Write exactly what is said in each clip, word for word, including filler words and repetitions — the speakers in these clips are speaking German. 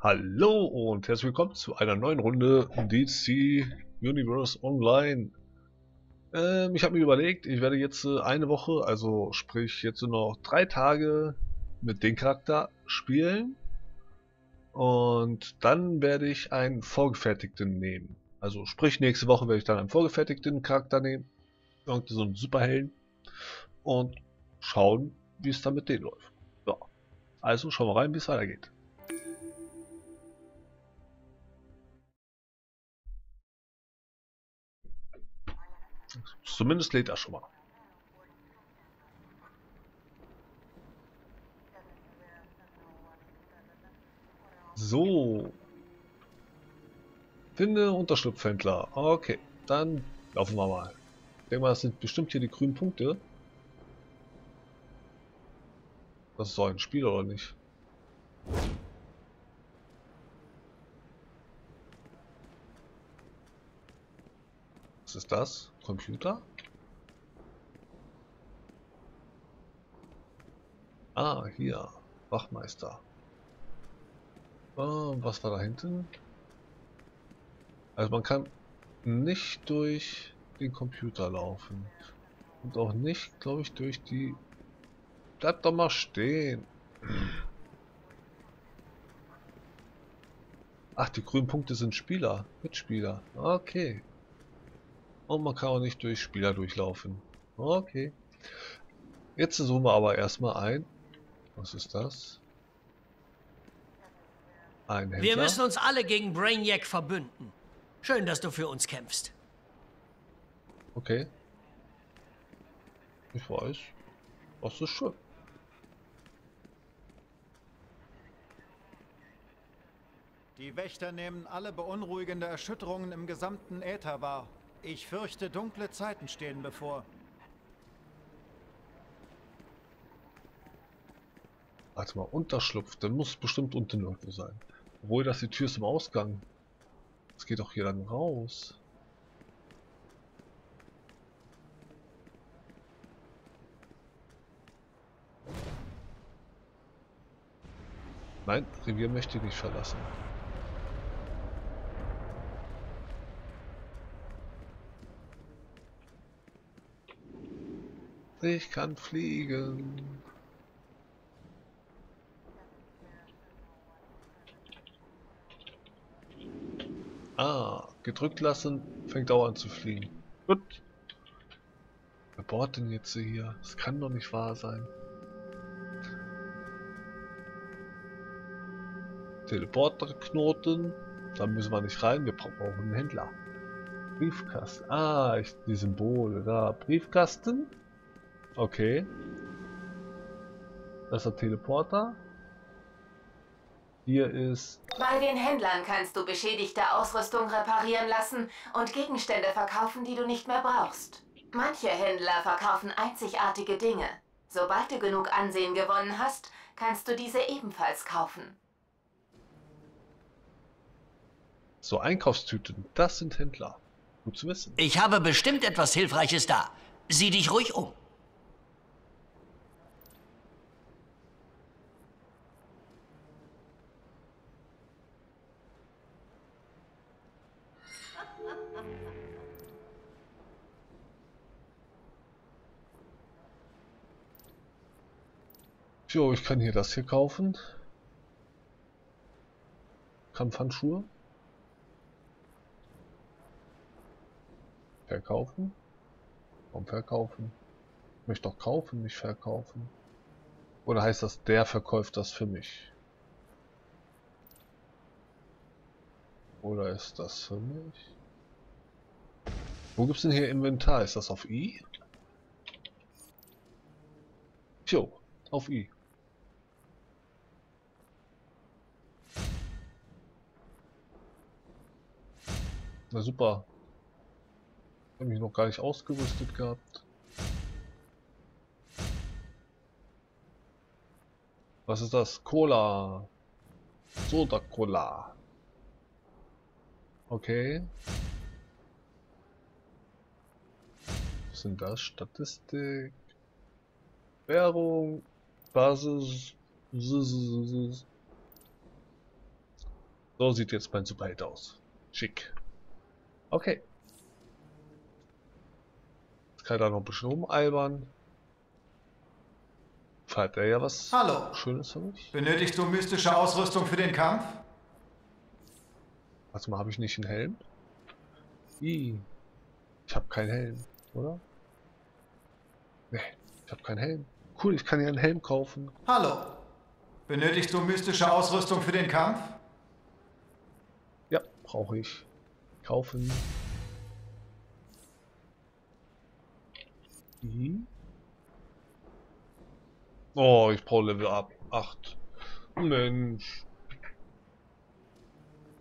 Hallo und herzlich willkommen zu einer neuen Runde D C Universe Online. Ähm, ich habe mir überlegt, ich werde jetzt eine Woche, also sprich jetzt noch drei Tage mit dem Charakter spielen. Und dann werde ich einen vorgefertigten nehmen. Also sprich nächste Woche werde ich dann einen vorgefertigten Charakter nehmen. Irgendwie so einen Superhelden. Und schauen, wie es dann mit denen läuft. Ja. Also schauen wir rein, wie es weitergeht. Zumindest lädt er schon mal. So. Finde Unterschlupfhändler. Okay, dann laufen wir mal. Ich denke mal, das sind bestimmt hier die grünen Punkte. Das ist so ein Spiel, oder nicht? Was ist das? Computer? Ah, hier. Wachmeister. Oh, was war da hinten? Also man kann nicht durch den Computer laufen. Und auch nicht, glaube ich, durch die... Bleib doch mal stehen. Ach, die grünen Punkte sind Spieler. Mitspieler. Okay. Und man kann auch nicht durch Spieler durchlaufen. Okay. Jetzt suchen wir aber erstmal ein. Was ist das? Ein Händler. Wir müssen uns alle gegen Brainiac verbünden. Schön, dass du für uns kämpfst. Okay. Ich weiß. Das ist schön. Die Wächter nehmen alle beunruhigende Erschütterungen im gesamten Äther wahr. Ich fürchte, dunkle Zeiten stehen bevor. Warte mal, Unterschlupf, dann muss es bestimmt unten irgendwo sein. Obwohl, das die Tür ist im Ausgang. Es geht doch hier dann raus. Nein, Revier möchte ich nicht verlassen. Ich kann fliegen. Ah, gedrückt lassen, fängt auch an zu fliegen. Gut. Wer bohrt denn jetzt hier? Das kann doch nicht wahr sein. Teleporterknoten. Da müssen wir nicht rein, wir brauchen auch einen Händler. Briefkasten. Ah, ich, die Symbole da. Briefkasten. Okay. Das ist der Teleporter. Hier ist... Bei den Händlern kannst du beschädigte Ausrüstung reparieren lassen und Gegenstände verkaufen, die du nicht mehr brauchst. Manche Händler verkaufen einzigartige Dinge. Sobald du genug Ansehen gewonnen hast, kannst du diese ebenfalls kaufen. So, Einkaufstüten, das sind Händler. Gut zu wissen. Ich habe bestimmt etwas Hilfreiches da. Sieh dich ruhig um. Jo, ich kann hier das hier kaufen. Kampfhandschuhe. Verkaufen. Warum verkaufen? Ich möchte doch kaufen, nicht verkaufen. Oder heißt das, der verkauft das für mich? Oder ist das für mich? Wo gibt's denn hier Inventar? Ist das auf I? Jo, auf I. Na super. Ich habe mich noch gar nicht ausgerüstet gehabt. Was ist das? Cola. Soda Cola. Okay. Was sind das? Statistik. Währung. Basis. So sieht jetzt mein Superheld aus. Schick. Okay. Jetzt kann er da noch ein bisschen rumalbern. Hat er ja was Hallo. Schönes für mich. Benötigst du mystische Ausrüstung für den Kampf? Warte mal, habe ich nicht einen Helm? Ih, ich habe keinen Helm, oder? Nee, ich habe keinen Helm. Cool, ich kann hier einen Helm kaufen. Hallo. Benötigst du mystische Ausrüstung für den Kampf? Ja, brauche ich. Kaufen. Mhm. Oh, ich brauche Level ab acht. Mensch.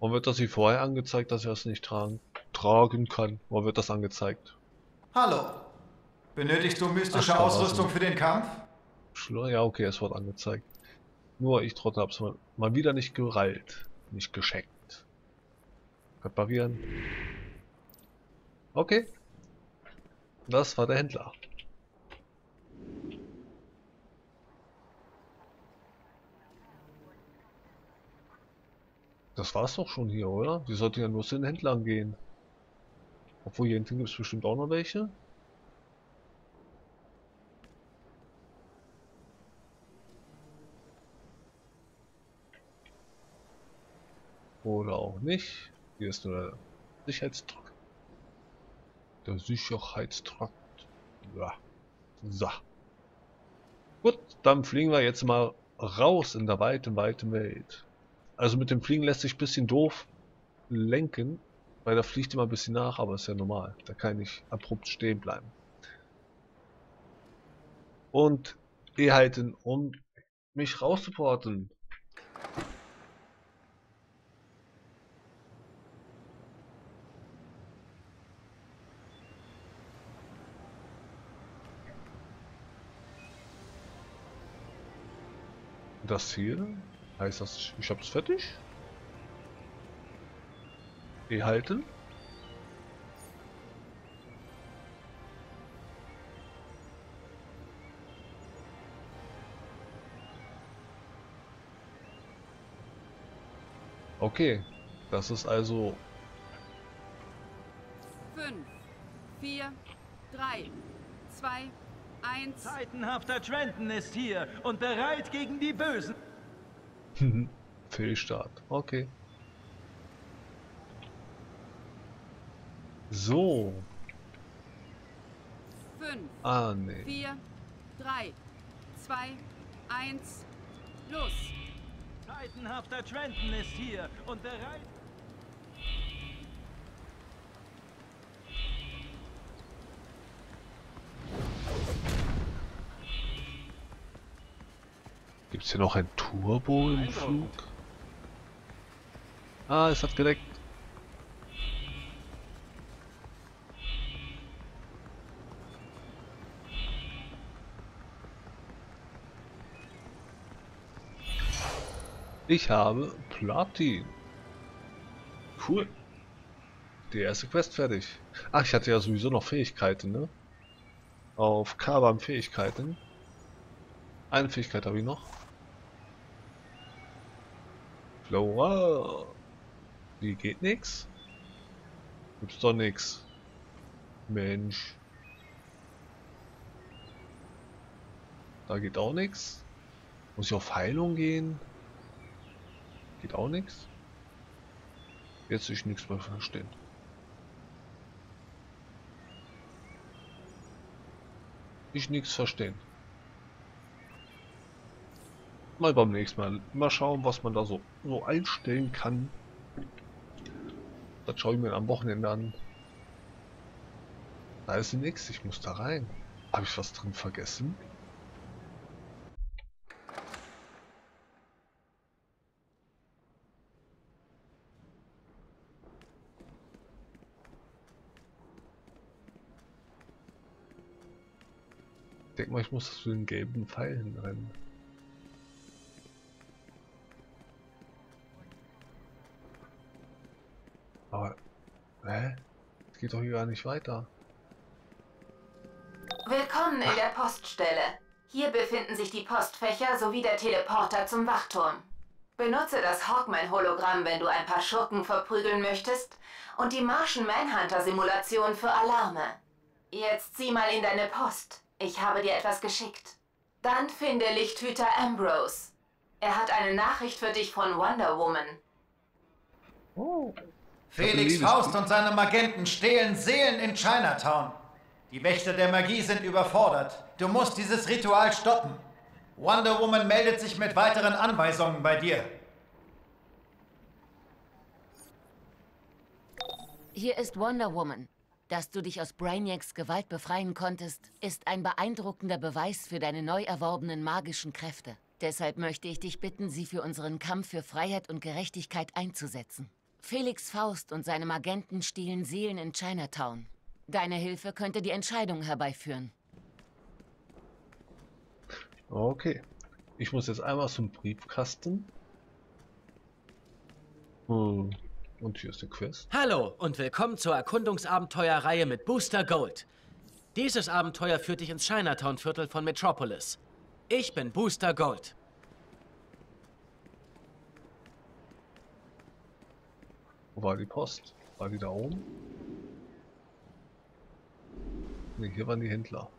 Warum wird das hier vorher angezeigt, dass ich das nicht tragen, tragen kann? Warum wird das angezeigt? Hallo. Benötigst du mystische Ach, Ausrüstung für den Kampf? Ja, okay, es wird angezeigt. Nur ich trottel hab's mal, mal wieder nicht gerallt. Nicht gescheckt. Reparieren. Okay. Das war der Händler. Das war's doch schon hier, oder? Wir sollten ja nur zu den Händlern gehen. Obwohl, hier hinten gibt es bestimmt auch noch welche. Oder auch nicht. Hier ist nur der Sicherheitstrakt. Der Sicherheitstrakt. Ja. So. Gut, dann fliegen wir jetzt mal raus in der weiten, weiten Welt. Also mit dem Fliegen lässt sich ein bisschen doof lenken, weil da fliegt immer ein bisschen nach, aber ist ja normal. Da kann ich abrupt stehen bleiben. Und E halten, um mich rauszuporten. Das hier? Heißt das, ich hab's fertig? E halten. Okay, das ist also fünf, vier, drei, zwei, eins. Zeitenhafter Trenton ist hier und bereit gegen die Bösen. Fehlstart. Okay. So. fünf. Ah, nee. vier, drei, zwei, eins. Los. Titanhafter Trenton ist hier und bereit. Gibt es hier noch ein Turbo im Flug? Ah, es hat gedeckt. Ich habe Platin. Cool. Die erste Quest fertig. Ach, ich hatte ja sowieso noch Fähigkeiten, ne? Auf Kabam Fähigkeiten. Eine Fähigkeit habe ich noch. Flora. Wie geht nix? Gibt's doch nix. Mensch. Da geht auch nix. Muss ich auf Heilung gehen? Geht auch nix. Jetzt ist nichts mehr verstehen. Ich nichts verstehen. Mal beim nächsten Mal. Mal schauen, was man da so, so einstellen kann. Das schaue ich mir am Wochenende an. Da ist nichts. Ich muss da rein. Habe ich was drin vergessen? Ich denke mal, ich muss zu den gelben Pfeil hinrennen. Hä? Es geht doch hier gar nicht weiter. Willkommen in der Poststelle. Hier befinden sich die Postfächer sowie der Teleporter zum Wachturm. Benutze das Hawkman-Hologramm, wenn du ein paar Schurken verprügeln möchtest, und die Martian Manhunter-Simulation für Alarme. Jetzt zieh mal in deine Post. Ich habe dir etwas geschickt. Dann finde Lichthüter Ambrose. Er hat eine Nachricht für dich von Wonder Woman. Oh. Felix Faust und seine Magenten stehlen Seelen in Chinatown. Die Wächter der Magie sind überfordert. Du musst dieses Ritual stoppen. Wonder Woman meldet sich mit weiteren Anweisungen bei dir. Hier ist Wonder Woman. Dass du dich aus Brainiacs Gewalt befreien konntest, ist ein beeindruckender Beweis für deine neu erworbenen magischen Kräfte. Deshalb möchte ich dich bitten, sie für unseren Kampf für Freiheit und Gerechtigkeit einzusetzen. Felix Faust und seine Magenten stehlen Seelen in Chinatown. Deine Hilfe könnte die Entscheidung herbeiführen. Okay. Ich muss jetzt einmal zum Briefkasten. Hm. Und hier ist die Quest. Hallo und willkommen zur Erkundungsabenteuerreihe mit Booster Gold. Dieses Abenteuer führt dich ins Chinatown-Viertel von Metropolis. Ich bin Booster Gold. Wo war die Post? War die da oben? Ne, hier waren die Händler.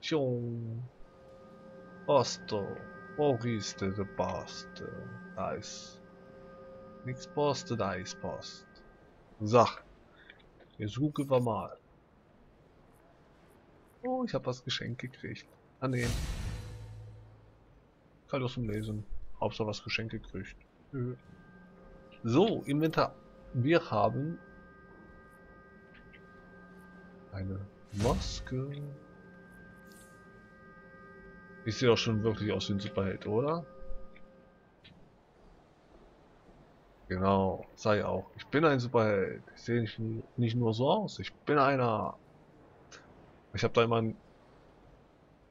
Tschung. Posto. Oriste de Poste. Nice. Nix Poste, da ist Post. So. Jetzt gucken wir mal. Oh, ich habe was geschenkt gekriegt. Annehmen. Kann doch zum Lesen. Hauptsache was geschenkt gekriegt. So, Inventar. Wir haben eine Maske. Ich sehe doch schon wirklich aus wie ein Superheld, oder? Genau, sei auch. Ich bin ein Superheld. Ich sehe nicht, nicht nur so aus. Ich bin einer. Ich habe da immer einen,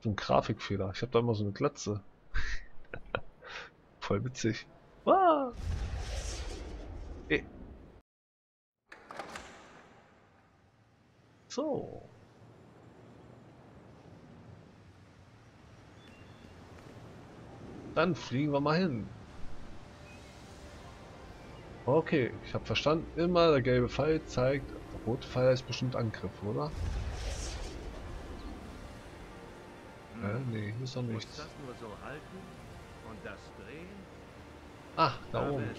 so einen Grafikfehler. Ich habe da immer so eine Glatze. Voll witzig. Ah. E so. Dann fliegen wir mal hin. Okay, ich habe verstanden. Immer der gelbe Pfeil zeigt. Der rote Pfeil ist bestimmt Angriff, oder? Hm. Äh, nee, hier ist doch nichts. Das nur so halten und das drehen. Ach, da oben.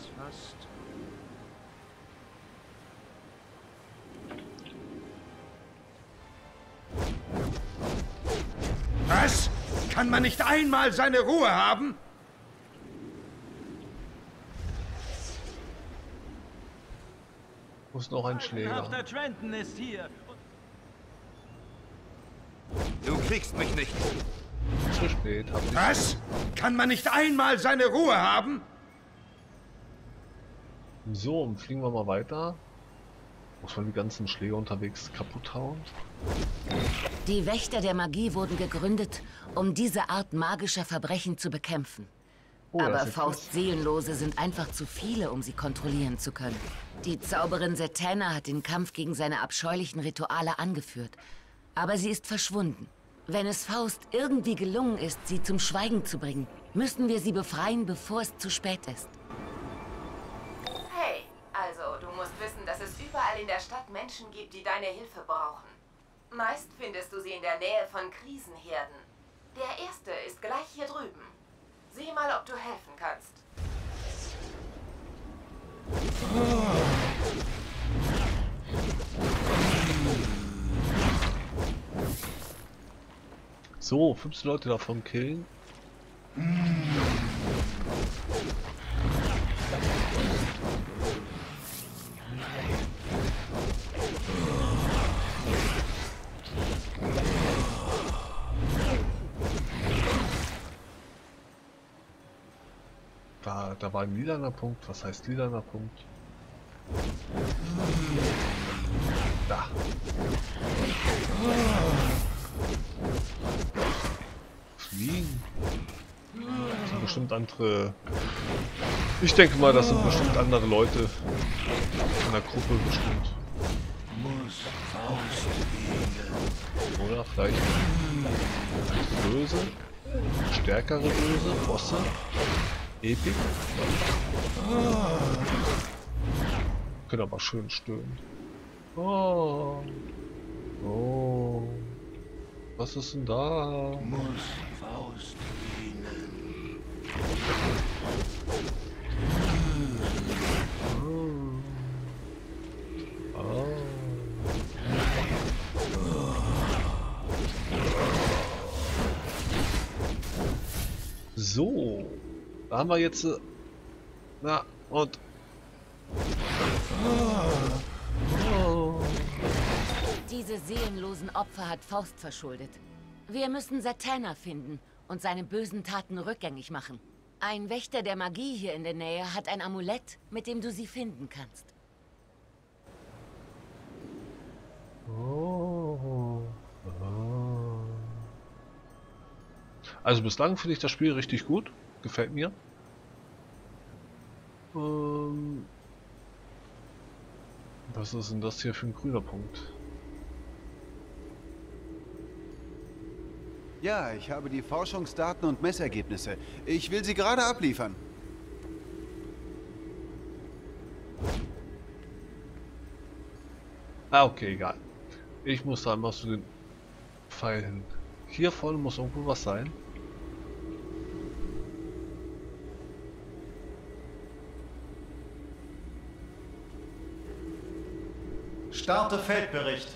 Was? Kann man nicht einmal seine Ruhe haben? Muss noch ein Schläger. Trenton ist hier. Du kriegst mich nicht. Zu spät. Was? Kann man nicht einmal seine Ruhe haben? So, fliegen wir mal weiter. Muss man die ganzen Schläger unterwegs kaputt hauen? Die Wächter der Magie wurden gegründet, um diese Art magischer Verbrechen zu bekämpfen. Oh, aber Faust-Seelenlose sind einfach zu viele, um sie kontrollieren zu können. Die Zauberin Satana hat den Kampf gegen seine abscheulichen Rituale angeführt. Aber sie ist verschwunden. Wenn es Faust irgendwie gelungen ist, sie zum Schweigen zu bringen, müssen wir sie befreien, bevor es zu spät ist. Also, du musst wissen, dass es überall in der Stadt Menschen gibt, die deine Hilfe brauchen. Meist findest du sie in der Nähe von Krisenherden. Der erste ist gleich hier drüben. Sieh mal, ob du helfen kannst. So, fünf Leute davon killen. Da, da war ein lilaner Punkt. Was heißt lilaner Punkt? Da. Fliegen. Das sind bestimmt andere... Ich denke mal, das sind bestimmt andere Leute. In der Gruppe bestimmt. Oder vielleicht... Böse? Stärkere Böse, Bosse, Epic. Ah. Können aber schön stöhnen. Oh. Oh. Was ist denn da? Muss die Faust dienen. Oh. Oh. So, da haben wir jetzt. Äh, na, und. Ah, oh. Diese seelenlosen Opfer hat Faust verschuldet. Wir müssen Satana finden und seine bösen Taten rückgängig machen. Ein Wächter der Magie hier in der Nähe hat ein Amulett, mit dem du sie finden kannst. Oh. Oh. Also bislang finde ich das Spiel richtig gut. Gefällt mir. Ähm, was ist denn das hier für ein grüner Punkt? Ja, ich habe die Forschungsdaten und Messergebnisse. Ich will sie gerade abliefern. Ah, okay, egal. Ich muss da mal zu den Pfeil hin. Hier vorne muss irgendwo was sein. Starte Feldbericht.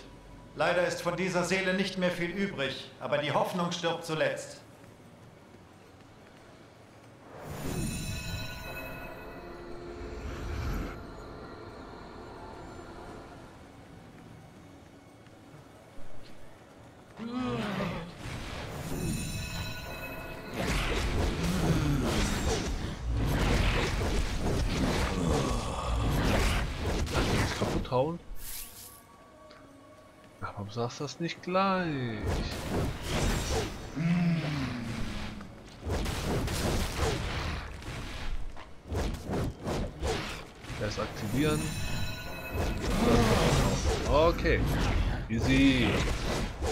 Leider ist von dieser Seele nicht mehr viel übrig, aber die Hoffnung stirbt zuletzt. Kaputt hauen? Warum sagst du das nicht gleich? Hm. Das aktivieren. Okay. Easy.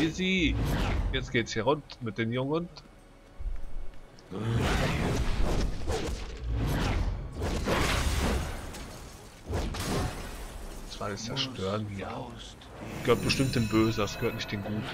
Easy. Jetzt geht's hier rund mit den Jungen. Das war alles zerstören hier. Gehört bestimmt dem Bösen, das gehört nicht den Guten.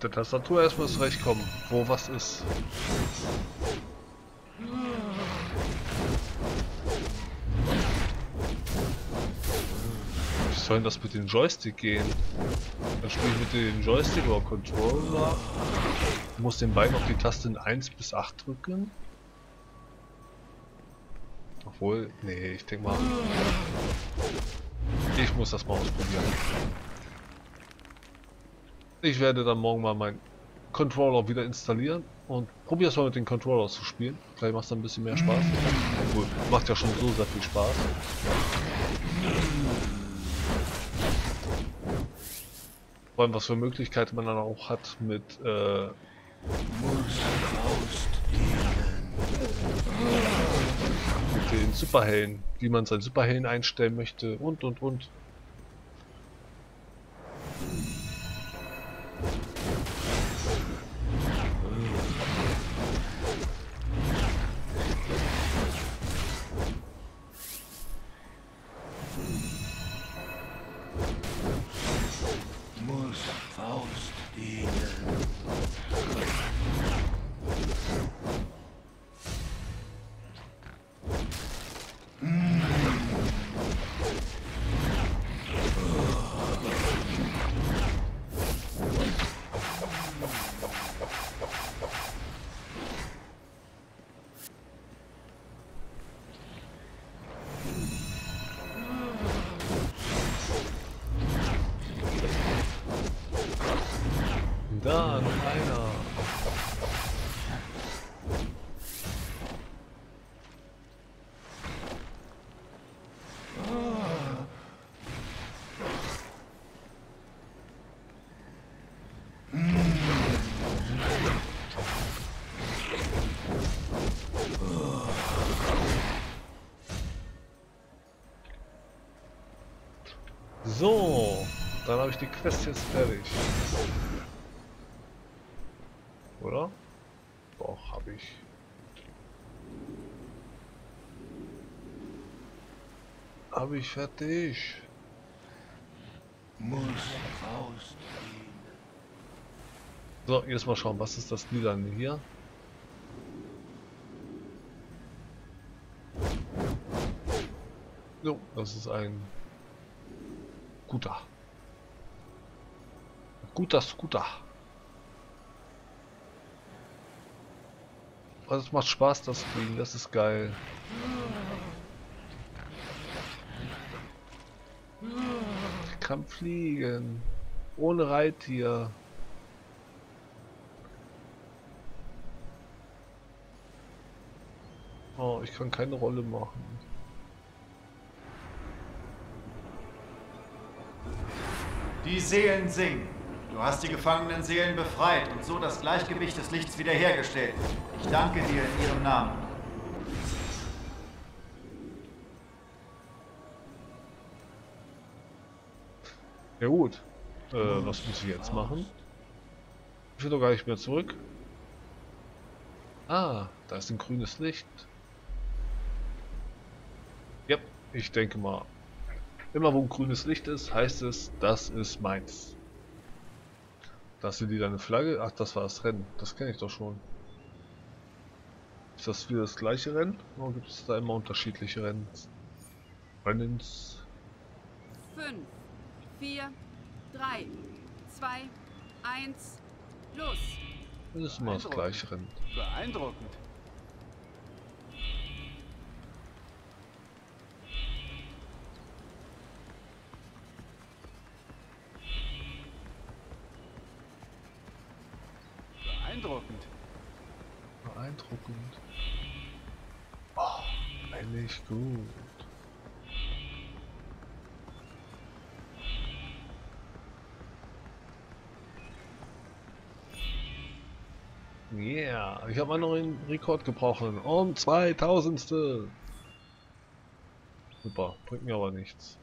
Der Tastatur erstmal zurechtkommen, wo was ist. Wie soll denn das mit dem Joystick gehen? Dann spiele ich mit dem Joystick oder Controller. Ich muss den Bein auf die Tasten eins bis acht drücken. Obwohl, nee, ich denke mal. Ich muss das mal ausprobieren. Ich werde dann morgen mal meinen Controller wieder installieren und probiere es mal mit den Controllers zu spielen. Vielleicht macht es dann ein bisschen mehr Spaß. Obwohl, macht ja schon so sehr viel Spaß. Vor allem, was für Möglichkeiten man dann auch hat mit äh, mit den Superhelden, wie man seinen Superhelden einstellen möchte und und und. So, dann habe ich die Quest jetzt fertig. Oder? Doch, habe ich. Habe ich fertig. Muss rausgehen. So, jetzt mal schauen, was ist das Lila hier? So, das ist ein guter. Guter Scooter. Also es macht Spaß, das Fliegen, das ist geil. Ich kann fliegen. Ohne Reittier. Oh, ich kann keine Rolle machen. Die Seelen singen. Du hast die gefangenen Seelen befreit und so das Gleichgewicht des Lichts wiederhergestellt. Ich danke dir in ihrem Namen. Ja gut, äh, was muss ich jetzt machen? Ich will doch gar nicht mehr zurück. Ah, da ist ein grünes Licht. Ja, ich denke mal, immer wo ein grünes Licht ist, heißt es, das ist meins. Das sind die deine Flagge. Ach, das war das Rennen. Das kenne ich doch schon. Ist das wieder das gleiche Rennen? Oder gibt es da immer unterschiedliche Rennen? Rennens. fünf, vier, drei, zwei, eins, los! Das ist immer das gleiche Rennen. Beeindruckend. Beeindruckend. Beeindruckend. Oh, eigentlich gut. Yeah, ich habe mal noch einen Rekord gebrochen. Um zweitausendste. Super, bringt mir aber nichts.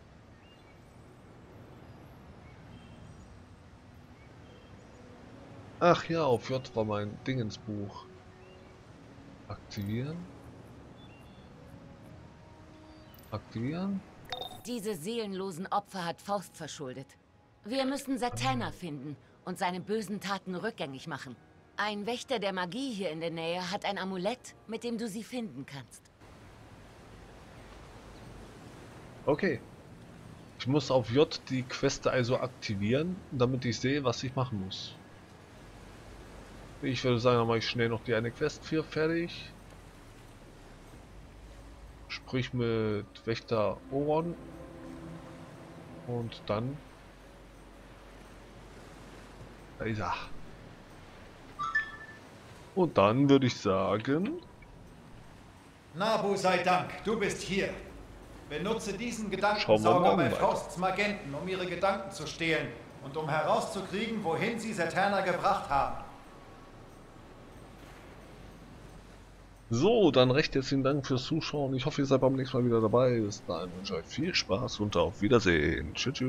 Ach ja, auf J war mein Dingensbuch. Aktivieren. Aktivieren. Diese seelenlosen Opfer hat Faust verschuldet. Wir müssen Satana finden und seine bösen Taten rückgängig machen. Ein Wächter der Magie hier in der Nähe hat ein Amulett, mit dem du sie finden kannst. Okay. Ich muss auf J die Queste also aktivieren, damit ich sehe, was ich machen muss. Ich würde sagen, dann mache ich schnell noch die eine Quest für fertig. Sprich mit Wächter Oron. Und dann... Da ist er. Und dann würde ich sagen... Nabu sei Dank, du bist hier. Benutze diesen Gedankensauger bei Fausts Magenten, um ihre Gedanken zu stehlen und um herauszukriegen, wohin sie Satana gebracht haben. So, dann recht herzlichen Dank fürs Zuschauen. Ich hoffe, ihr seid beim nächsten Mal wieder dabei. Bis dahin wünsche ich euch viel Spaß und auf Wiedersehen. Tschüss.